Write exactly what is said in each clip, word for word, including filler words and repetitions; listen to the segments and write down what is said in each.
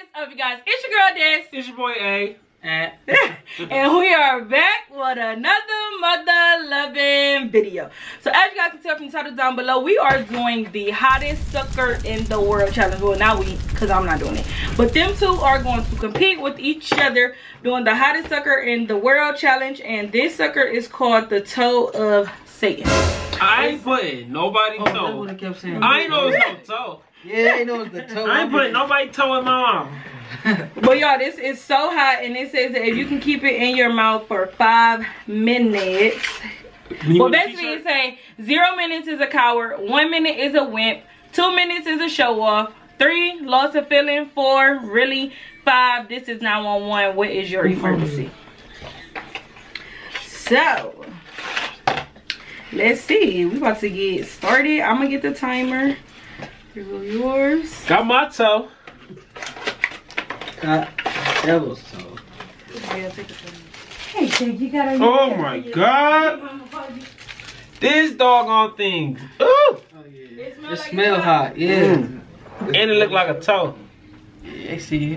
is up, you guys? It's your girl, Des. It's your boy, A. And, and we are back with another mother loving video. So as you guys can tell from the title down below, we are doing the hottest sucker in the world challenge. Well, not we, because I'm not doing it, but them two are going to compete with each other doing the hottest sucker in the world challenge. And this sucker is called the Toe of Satan. I ain't putting nobody oh, toe. What I, kept saying. I ain't know it's no toe. Yeah, I know it's the toe. I ain't putting nobody toe in my arm. But y'all, this is so hot, and it says that if you can keep it in your mouth for five minutes. You well, basically it's saying zero minutes is a coward, one minute is a wimp, two minutes is a show off, three loss of feeling, four really, five this is nine one one. What is your emergency? So let's see. We about to get started. I'm gonna get the timer. Here go yours. Got my toe. Got devil's toe. Hey, Jake, you gotta. Oh my God! This doggone thing. Ooh. Oh yeah. It smells like smell hot. Yeah. Mm. And it look like a toe. Yeah, I see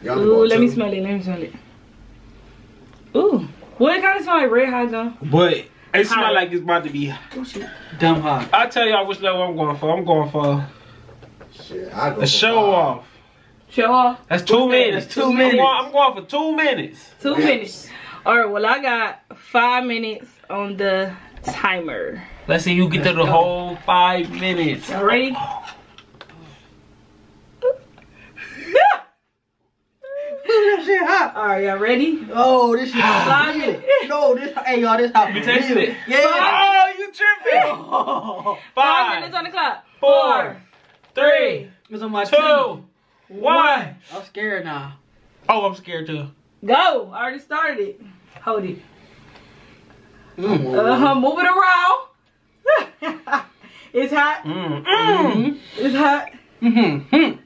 it. Ooh, let me smell it. Let me smell it. Ooh. Well, it kind of smell like red hot though. But it smell like it's about to be dumb hot. I tell y'all which level I'm going for. I'm going for shit, I go the show off. off. Show off. That's two What's minutes. That? That's two, two minutes. minutes. I'm going for two minutes. Two yes. minutes. All right. Well, I got five minutes on the timer. Let's see you get to the whole five minutes. Y'all ready? Shit hot. All right, y'all ready? Oh, this shit hot. No, this hey y'all, this hot. You taste it? Yeah. Oh, you tripping? Five, Five minutes on the clock. Four, three, it's on my two, team. one. I'm scared now. Oh, I'm scared too. Go. I already started. Hold it. Mm. Uh huh. Move it around. It's hot. Mm. Mm. It's hot. Mm-hmm. Mm.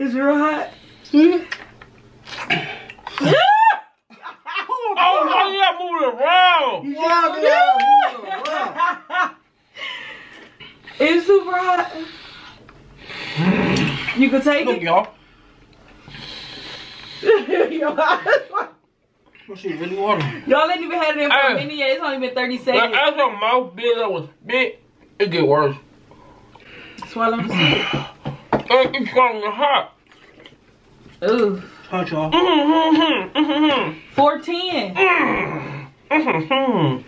It's real hot. Mm. Oh, why you moving around? You gotta move it around. It's super hot. You can take Look, it. Y'all. What she really water? Y'all ain't even had it in for a minute yet. It's only been thirty seconds. As my mouth big, I was big. It get worse. Swallow. It's going hot. Ooh. Hot, y'all. Mm-hmm, mm-hmm, mm-hmm. four ten. Mm-hmm, mm-hmm.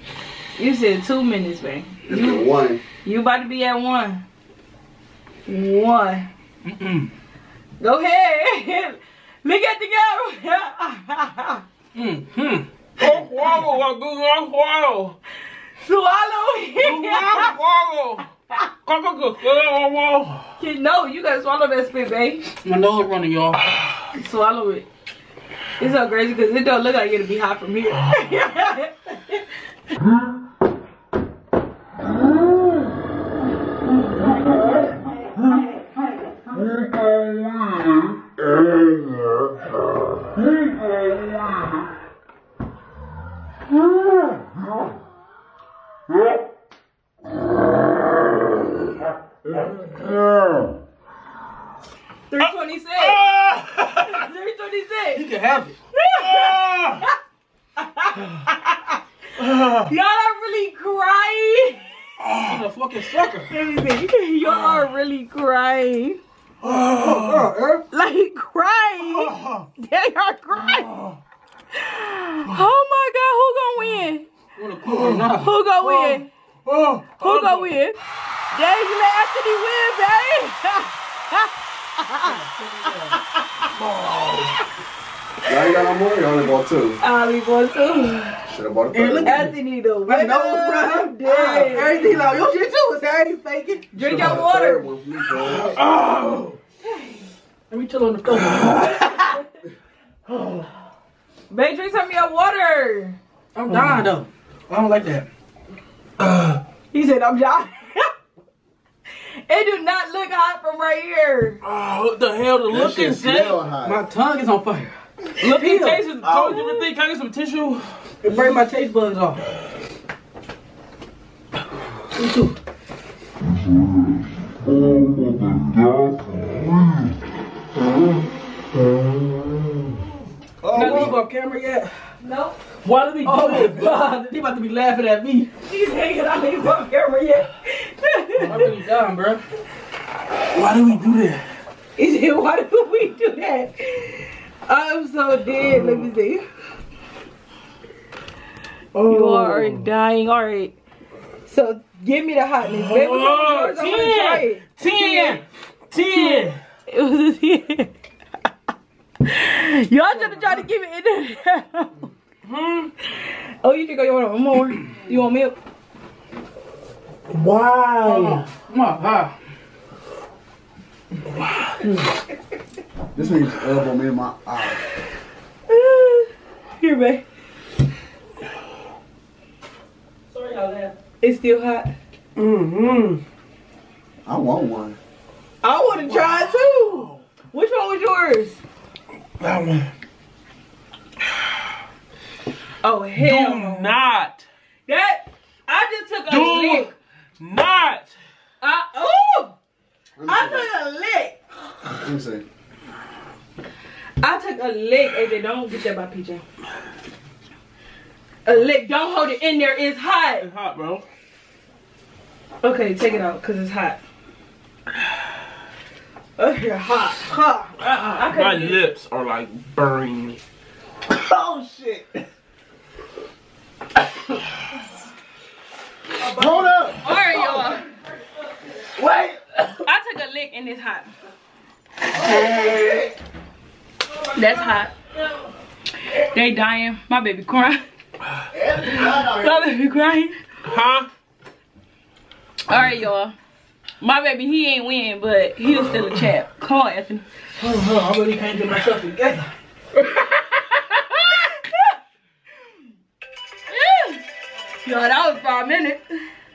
You said two minutes, man. It's you, one. You about to be at one. One. Mm-mm. Go ahead. Look at the camera. Mm-hmm. Don't swallow. Do not swallow. Swallow. Do not swallow. No, you gotta swallow that spit, babe. My nose running, y'all. Swallow it. It's so crazy because it don't look like it'll be hot from here. three twenty-six. Uh, three twenty-six. You can have it. Y'all are really crying. I'm a fucking sucker. Y'all are really crying. Like crying. They are crying. Oh my God, who gonna win? Who gonna win? Who gonna win? Yeah, you let Anthony win, baby. I ain't got no money. I only bought two. I only bought two. Should have bought a third. Look at Anthony though. I know, bro. I'm dead. Everything like your shit too. Is that ain't faking? Drink your water. Me, oh. Let me chill on the phone. Oh. Babe, drink some of your water. I'm dying though. I don't like that. Uh. He said I'm dying. It do not look hot from right here. Oh, what the hell? The look and taste. My tongue is on fire. Look and taste is told you everything. Can I get some tissue? It break my taste buds off. Me too. over the death leaf. Can I leave on camera yet? No. Why did he do oh it? God, they about to be laughing at me. She's hanging out leave on camera yet. I'm really done, bro. Why do we do that? Is it why do we do that? I'm so dead. Let me see. Oh. You are dying. All right. So give me the hotness. Baby, oh, ten, try it. ten, ten. ten. It was ten. Y'all just try to give it in there. Hmm. Oh, you think I want one more? You want milk? Wow. Come on. Wow. Wow. This thing's elbow me in my eye. Here, babe. Sorry about that. It's still hot. Mm-hmm. I want one. I want to try it too. Which one was yours? That one. Oh hell! Do not. That I just took a Do lick. Do not. I oh. I took a lick. Let me see. I took a lick, and then don't get that by P J. A lick. Don't hold it in there. It's hot. It's hot, bro. Okay, take it out, cause it's hot. Oh, you're hot, hot. Uh-uh. My lips are like burning. Oh shit. Hold up. All right, y'all. Wait. I took a lick and it's hot. That's hot. They dying. My baby crying. My baby crying. Huh? All right, y'all. My baby, he ain't win, but he was still a chap. Come on, Anthony. I really can't get myself together. Y'all, that was five minutes.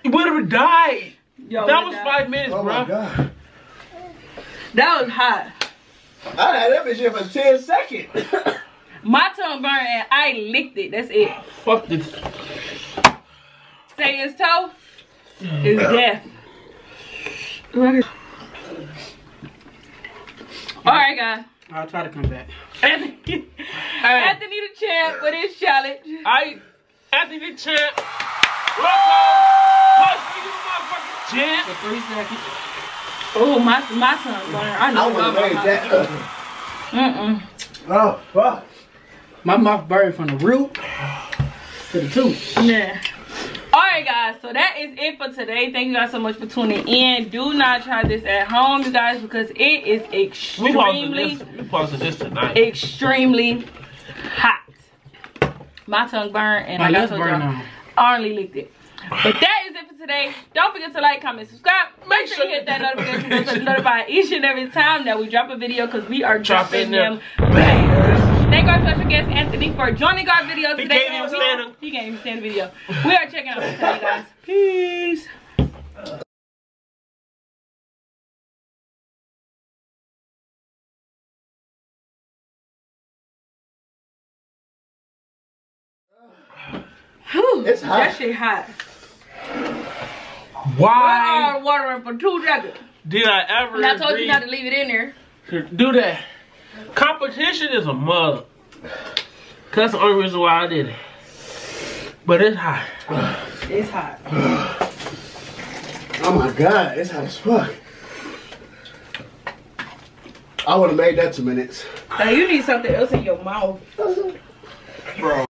You would have died. Yo, that was died. five minutes, oh bro. God. That was hot. I had that bitch here for ten seconds. My tongue burned and I licked it. That's it. Fuck this. Say his toe is death. Alright, guys. I'll try to come back. Anthony, right. Anthony the champ for this challenge. I. Anthony the champ. Champ. For three seconds. Oh, my my tongue burn. I know. I want to raise that up. Mm mm. Oh fuck. My mouth burned from the root to the tooth. Yeah. All right, guys. So that is it for today. Thank you guys so much for tuning in. Do not try this at home, you guys, because it is extremely, we posted this tonight. Extremely hot. My tongue burned and my lips burned. I only licked it. But that is it for today. Don't forget to like, comment, subscribe. Make sure you hit that notification bell to be notified each and every time that we drop a video, because we are dropping them. Thank our special guest Anthony for joining our video today. He can't even stand, he can't even stand the video. We are checking out for today, guys. Peace. Whew, it's hot. That shit hot. Why? Why are watering for two seconds? Did I ever? And I told you not to leave it in there. Do that. Competition is a mother. That's the only reason why I did it. But it's hot. It's hot. Oh my god, it's hot as fuck. I would have made that two minutes. Now you need something else in your mouth, bro.